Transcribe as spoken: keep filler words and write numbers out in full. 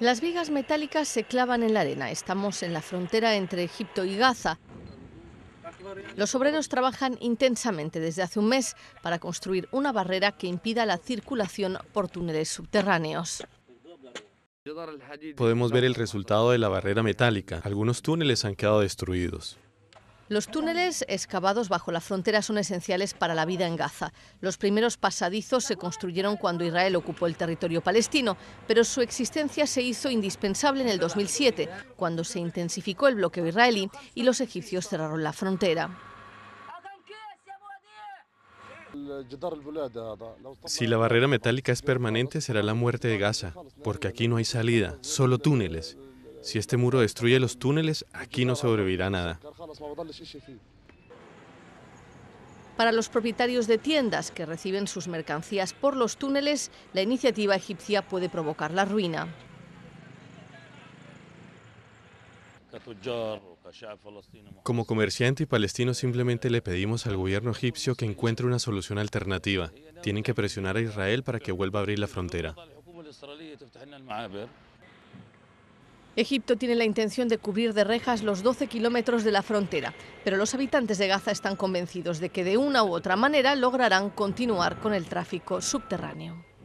Las vigas metálicas se clavan en la arena. Estamos en la frontera entre Egipto y Gaza. Los obreros trabajan intensamente desde hace un mes para construir una barrera que impida la circulación por túneles subterráneos. Podemos ver el resultado de la barrera metálica. Algunos túneles han quedado destruidos. Los túneles excavados bajo la frontera son esenciales para la vida en Gaza. Los primeros pasadizos se construyeron cuando Israel ocupó el territorio palestino, pero su existencia se hizo indispensable en el dos mil siete, cuando se intensificó el bloqueo israelí y los egipcios cerraron la frontera. Si la barrera metálica es permanente, será la muerte de Gaza, porque aquí no hay salida, solo túneles. Si este muro destruye los túneles, aquí no sobrevivirá nada. Para los propietarios de tiendas que reciben sus mercancías por los túneles, la iniciativa egipcia puede provocar la ruina. Como comerciante y palestino simplemente le pedimos al gobierno egipcio que encuentre una solución alternativa. Tienen que presionar a Israel para que vuelva a abrir la frontera. Egipto tiene la intención de cubrir de rejas los doce kilómetros de la frontera, pero los habitantes de Gaza están convencidos de que de una u otra manera lograrán continuar con el tráfico subterráneo.